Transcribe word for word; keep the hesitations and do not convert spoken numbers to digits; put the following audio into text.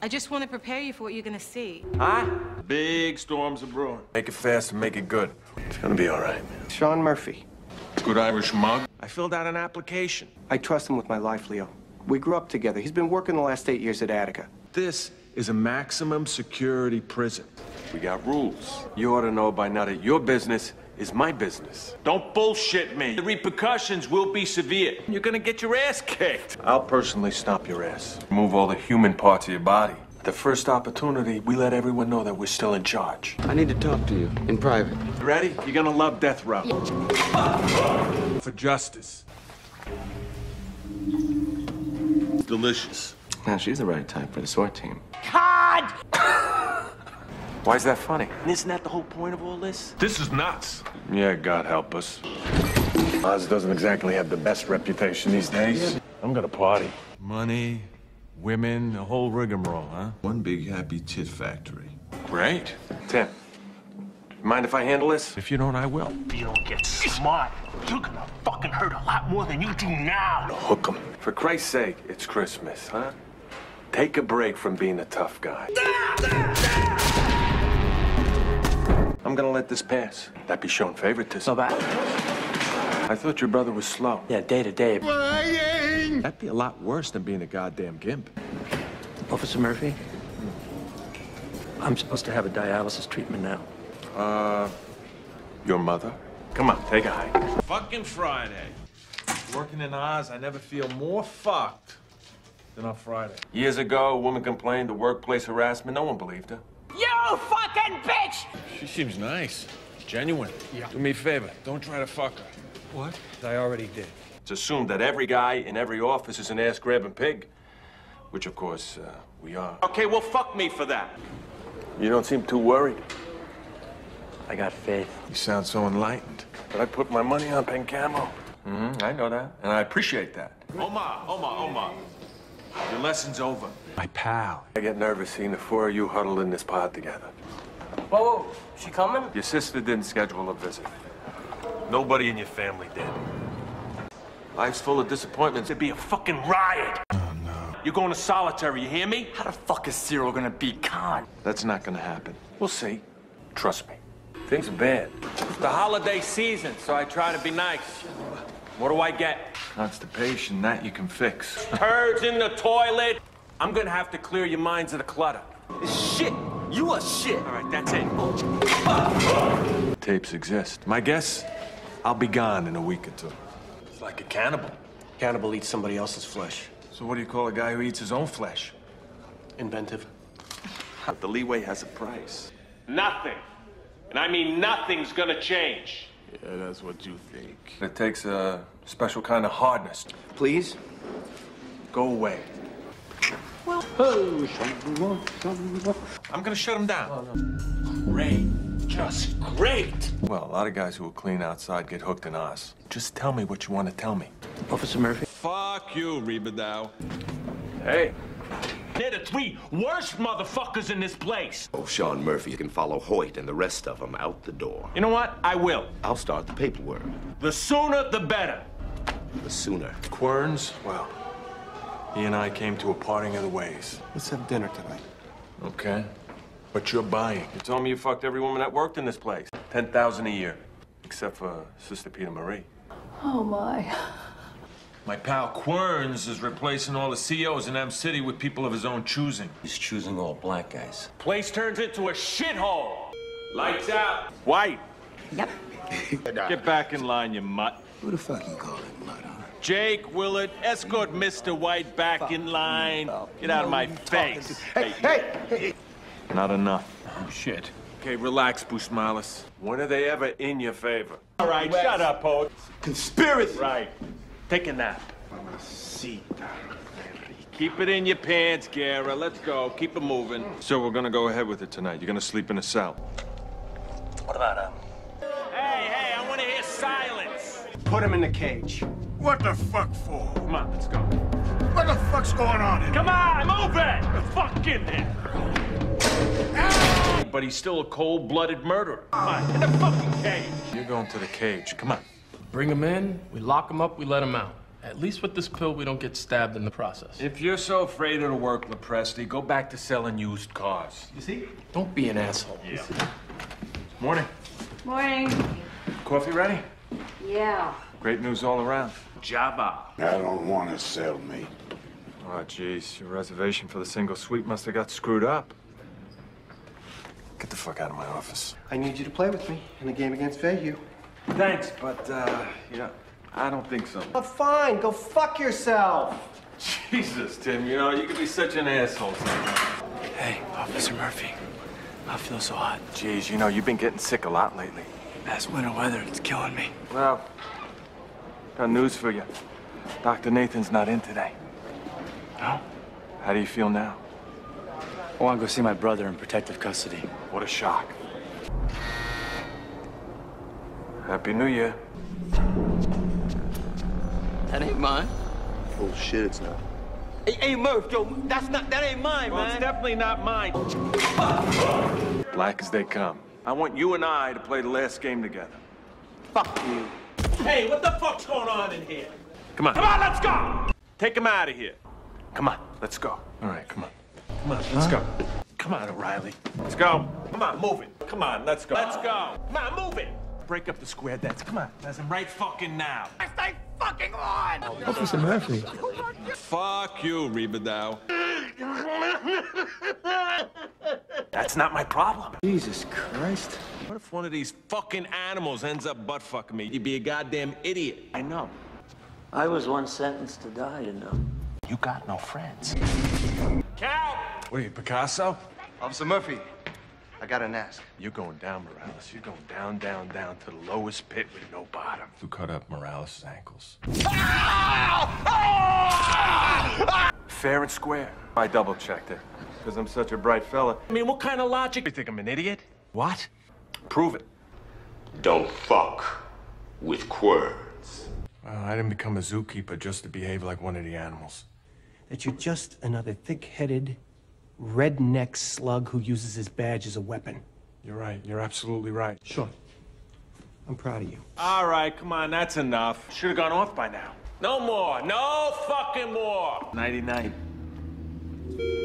I just want to prepare you for what you're going to see. Huh? Big storms are brewing. Make it fast and make it good. It's going to be all right, man. Sean Murphy. Good Irish mug. I filled out an application. I trust him with my life, Leo. We grew up together. He's been working the last eight years at Attica. This is a maximum security prison. We got rules. You ought to know by now that your business is my business. Don't bullshit me. The repercussions will be severe. You're gonna get your ass kicked. I'll personally stomp your ass. Remove all the human parts of your body. The first opportunity, we let everyone know that we're still in charge. I need to talk to you in private. Ready? You're gonna love death row. Yeah. For justice. Delicious. Now, she's the right type for the SWAT team. God! Why is that funny? And isn't that the whole point of all this? This is nuts. Yeah, God help us. Oz doesn't exactly have the best reputation these days. I'm gonna party. Money, women, the whole rigmarole, huh? One big happy tit factory. Great. Tim, mind if I handle this? If you don't, I will. If you don't get smart, you're gonna fucking hurt a lot more than you do now. No, hook 'em. For Christ's sake, it's Christmas, huh? Take a break from being a tough guy. Ah! Ah! Ah! I'm gonna let this pass. That'd be showing favoritism. No, I thought your brother was slow. Yeah, day to day. Brian! That'd be a lot worse than being a goddamn gimp. Officer Murphy, I'm supposed to have a dialysis treatment now. Uh, your mother? Come on, take a hike. Fucking Friday. Working in Oz, I never feel more fucked than on Friday. Years ago, a woman complained of workplace harassment. No one believed her. You fucking bitch! She seems nice. Genuine. Yeah. Do me a favor. Don't try to fuck her. What? I already did. It's assumed that every guy in every office is an ass-grabbing pig. Which, of course, uh, we are. Okay, well, fuck me for that. You don't seem too worried. I got faith. You sound so enlightened. But I put my money on Pancamo. Mm-hmm, I know that. And I appreciate that. Omar, Omar, Omar. Your lesson's over. My pal. I get nervous seeing the four of you huddled in this pod together. Whoa, whoa, she coming? Your sister didn't schedule a visit. Nobody in your family did. Life's full of disappointments. There'd be a fucking riot. Oh, no. You're going to solitary, you hear me? How the fuck is Cyril gonna beat Khan? That's not gonna happen. We'll see. Trust me. Things are bad. It's the holiday season, so I try to be nice. What do I get? Constipation, that you can fix. Turds in the toilet. I'm gonna have to clear your minds of the clutter. Shit, you are shit. All right, that's it. Oh. Tapes exist. My guess, I'll be gone in a week or two. It's like a cannibal. Cannibal eats somebody else's flesh. So what do you call a guy who eats his own flesh? Inventive. But the leeway has a price. Nothing, and I mean nothing's gonna change. Yeah, that's what you think. It takes a special kind of hardness. Please, go away. Well, I'm gonna shut him down. Oh, no. Great, just great. Well, a lot of guys who are clean outside get hooked in Oz. Just tell me what you want to tell me. Officer Murphy. Fuck you, Rebadow. Hey. They're the three worst motherfuckers in this place. Oh, Sean Murphy, you can follow Hoyt and the rest of them out the door. You know what? I will. I'll start the paperwork. The sooner, the better. The sooner. Querns, well, he and I came to a parting of the ways. Let's have dinner tonight. Okay. But you're buying. You told me you fucked every woman that worked in this place. ten thousand a year. Except for Sister Peter Marie. Oh, my. My pal Querns is replacing all the C Os in M City with people of his own choosing. He's choosing all black guys. Place turns into a shithole. Lights out. White. Yep. Get back in line, you mutt. Who the fuck you calling mutt, huh? Jake, Willard, escort Mister White back fuck in line. Get out of my face. Hey, hey, hey. Not enough. Oh, shit. Okay, relax, Busmalis. When are they ever in your favor? All right, West. Shut up, Po. Conspiracy. Right. Take a nap. Mamacita. Keep it in your pants, Guerra. Let's go. Keep it moving. So we're gonna go ahead with it tonight. You're gonna sleep in a cell. What about him? Hey, hey, I wanna hear silence. Put him in the cage. What the fuck for? Come on, let's go. What the fuck's going on in Come on, move it! Fuck in there. Ah! But he's still a cold-blooded murderer. Come on, in the fucking cage. You're going to the cage. Come on. Bring him in, we lock him up, we let him out. At least with this pill, we don't get stabbed in the process. If you're so afraid it'll work, LaPresti, go back to selling used cars. You see? Don't be an asshole. Yeah. Morning. Morning. Coffee ready? Yeah. Great news all around. Jabba. I don't want to sell me. Oh, jeez. Your reservation for the single suite must have got screwed up. Get the fuck out of my office. I need you to play with me in a game against Vahue. Thanks, but, uh, you know, I don't think so. Well, fine. Go fuck yourself. Jesus, Tim. You know, you can be such an asshole sometimes. Hey, Officer Murphy. I feel so hot. Jeez, you know, you've been getting sick a lot lately. That's winter weather. It's killing me. Well, got news for you. Doctor Nathan's not in today. No? How do you feel now? I want to go see my brother in protective custody. What a shock. Happy New Year. That ain't mine. Oh, shit, it's not. Hey, hey, Murph, yo, that's not, that ain't mine, well, man. It's definitely not mine. Black as they come. I want you and I to play the last game together. Fuck you. Hey, what the fuck's going on in here? Come on. Come on, let's go! Take him out of here. Come on, let's go. All right, come on. Come on, let's huh? go. Come on, O'Reilly. Let's go. Come on, move it. Come on, let's go. Let's go. Come on, move it. Break up the square dance. Come on, that's right fucking now. I stay fucking on. Officer Murphy. Fuck you, Rebadow. That's not my problem. Jesus Christ. What if one of these fucking animals ends up butt fucking me? You'd be a goddamn idiot. I know. I was once sentenced to die, you know. You got no friends. Cal! What are you, Picasso? Officer Murphy, I got an ask. You're going down, Morales. You're going down, down, down to the lowest pit with no bottom. Who cut up Morales' ankles? Fair and square. I double-checked it, because I'm such a bright fella. I mean, what kind of logic? You think I'm an idiot? What? Prove it. Don't fuck with Querns. Well, I didn't become a zookeeper just to behave like one of the animals. That you're just another thick-headed, redneck slug who uses his badge as a weapon. You're right. You're absolutely right. Sure. I'm proud of you. All right, come on. That's enough. Should have gone off by now. No more. No fucking more. Nighty-night.